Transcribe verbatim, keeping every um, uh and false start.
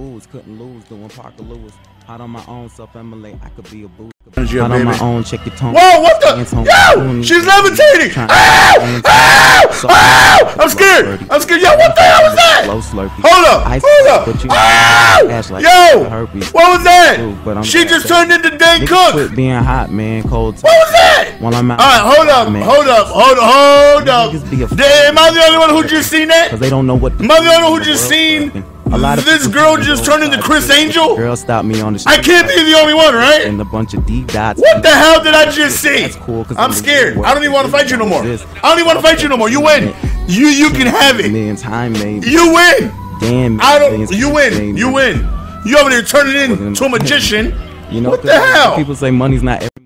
moves, couldn't lose, doing Parker Lewis. Hot on my own, self-emulate, I could be a boo. Hot on my own, check your tone. Whoa, what the? Yo, she's levitating! Ow! Ow! Ow! I'm scared! I'm scared! Yo, what the hell was that? Hold up! Hold up! Ow! Yo! What was that? She just turned into Dan Cook! Quit being hot, man. Cold. What was that? Alright, hold up, hold up, hold up, hold up. Am I the only one who just seen that? Because they don't know what. Am I the only one who just seen? A lot of this girl just turned into Chris Angel? Girl stopped me on the street. I can't be the only one, right? And a bunch of deep dots. What the hell did I just see? That's cool, I'm scared. I don't even want to fight you no more. I don't even want to fight you no more. You win. You you can have it. You win. Damn. I don't. You win. You win. You over there turning into a magician. You know what the hell? People say money's not everything.